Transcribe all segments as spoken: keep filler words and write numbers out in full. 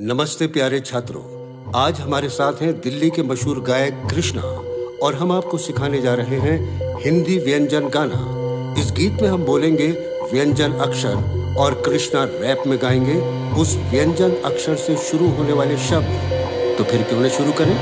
नमस्ते प्यारे छात्रों, आज हमारे साथ हैं दिल्ली के मशहूर गायक कृष्णा और हम आपको सिखाने जा रहे हैं हिंदी व्यंजन गाना। इस गीत में हम बोलेंगे व्यंजन अक्षर और कृष्णा रैप में गाएंगे उस व्यंजन अक्षर से शुरू होने वाले शब्द। तो फिर क्यों न शुरू करें।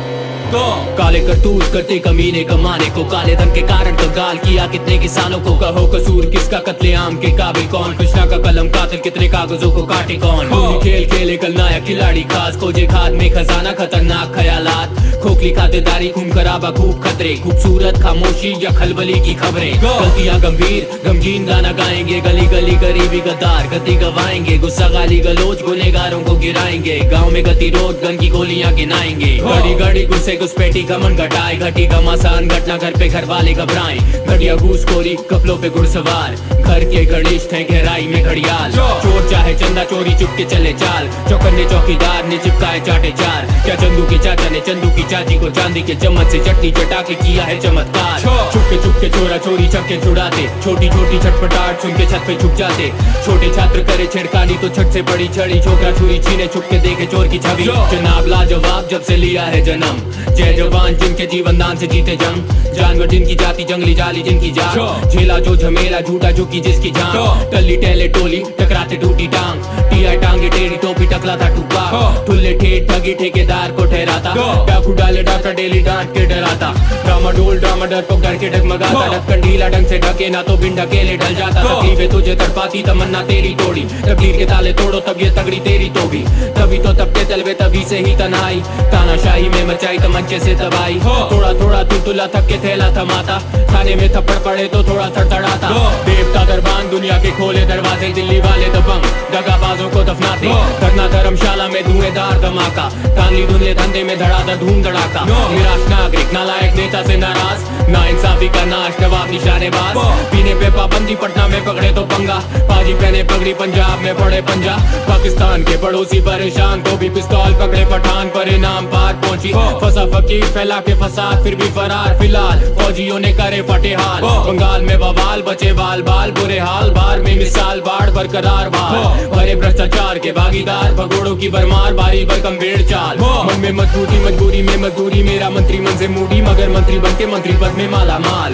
काले करतूत करते कमीने कमाने को, काले धन के कारण कंगाल किया कितने किसानों को। कहो कसूर किसका, कत्लेआम के काबिल कौन। कृष्णा का कलम कातिल, कितने कागजों को काटे कौन। खेल खेले कल नायक खिलाड़ी खास, खोजे खाद में खजाना खतरनाक ख्यालात। खोखली खातेदारी, खून खराबा, खूब खतरे, खूबसूरत खामोशी या खलबली की खबरें। गलतियाँ गंभीर, गमगीन गाना गाएंगे। गली गली गरीबी गद्दार, गति गवाएंगे। गुस्सा गाली गलोच, गुनेगारों को गिराएंगे। गाँव में गतिरोध, गन की गोलियाँ गिनाएंगे। घड़ी घड़ी घुसे घुसपैठी, घमन घटाए। घटी का मसान घटना, घर पे घर वाले घबराए। घटिया घूसखोरी, कपलों पे घुड़सवार। घर के गणेश थे गहराई में घड़ियाल। चोर चाहे चंदा, चोरी चुपके चले चाल। चौकर ने चौकीदार ने चिपकाए चाटे चार। क्या चंदू के चाचा ने चंदू की चाची को चांदी के चम्मच से चटनी चटा के किया है चमत्कार। चुपके चुपके चोरा चोरी, छक्के छुड़ाते। छोटी छोटी छटपटाहट सुन के छत पे छुप जाते। छोटे छात्र करे छिड़कानी तो छत से बड़ी छड़ी। छोकरा छुरी छीने, छुपके देखे चोर की छवि। जनाब लाजवाब जब से लिया है जन्म। जय जवान जिनके जीवन दान से जीते जंग। जानवर जिनकी जाति, जंगली जाली जिनकी जान। झेला जो झमेला, झूठा झुकी जिसकी जान। टल्ली टैले टोली, टकराते टूटी टांग। टिया टांगे टेढ़ी टोपी, टकला था टूपा। ठुल्ले ठेठ ठगी, ठेकेदार को ठहराता। डाकू डाले डाटा, डेली डांट के डराता। ड्रामा डोल ड्रामा, डर को डर के डगमगाता। ढक्कन ढीला ढंग से ढके ना तो बिन ढकेले ढल जाता। तकलीफे तुझे तड़पाती, तमन्ना तेरी तोड़ी। तकलीर के ताले तोड़ो तब ये तगड़ी तेरी तो भी। तभी तो तबके तलवे, तभी से ही तनाई। तानाशाही में मचाई तमंचे से तबाही। थोड़ा थोड़ा तुलतुला थक के थैला थमाता। थाने में थप्पड़ पड़े तो थोड़ा थड़थड़ाता। देवता दरबान दुनिया के खोले दरवाजे। दिल्ली वाले दबंग, दगाबाजों को दफनाते। धरना धर्मशाला में धुएंदार धमाका। तानली धुंधले धंधे में धड़ाधड़ धूम धड़ाका। निराश नागरिक, नालायक नेता से नाराज। ना इंसाफी का नाश, नवाब निशानेबाज। पीने पे पाबंदी, पटना में पकड़े तो पंगा। पाजी पहने पगड़ी, पंजाब में पड़े पंजा। पाकिस्तान के पड़ोसी परेशान, तो भी पिस्तौल पकड़े पठान। परिणाम पार पहुँची, फंसा फकीर, फैला के फसाद फिर भी फरार। फिलहाल फौजियों ने करे फटे हाल। बंगाल में बवाल, बचे बाल बाल, बुरे हाल। बार में मिसाल, बाढ़ बरकरार। बाल भरे भ्रष्टाचार के भागीदार, भगोड़ों की भरमार। बारी भरकम भेड़ चाल। मन में मजबूरी, मजबूरी में मजदूरी। मेरा मंत्री मन से मूडी, मगर मंत्री बन के मंत्री पद में माला माल।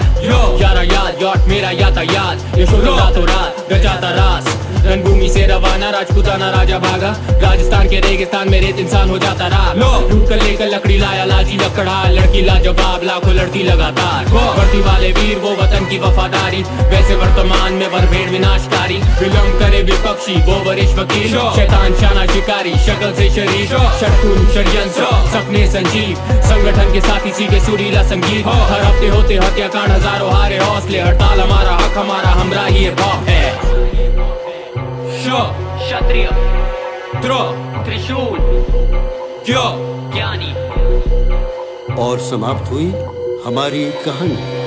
यारा याद याट मेरा यातायात, यशोदा रातों रात रचाता रास। रणभूमि से रवाना, राजपूताना राजा भागा। राजस्थान के रेगिस्तान में रेत इंसान हो जाता रहा। लूट कर लेकर लकड़ी लाया लाजी लकड़ा। लड़की लाजवाब, लाखों लड़की लगातार। भर्ती वाले वीर, वो वतन की वफादारी। वैसे वर्तमान में वरभेड़ विनाशकारी। विलम्ब करे विपक्षी, वो वरिष्ठ वकील। शैतान शाना शिकारी, शक्ल से शरीर। शत्रु षड्यंत्र, सपने संजीव। संगठन के साथी सीखे सुरीला संगीत। हर हफ्ते होते हत्याकांड, हजारों हारे हौसले। हड़ताल हमारा हक, हमारा हमरा ही है। क्षत्रिय, द्रोह, त्रिशूल, ज्ञानी। और समाप्त हुई हमारी कहानी।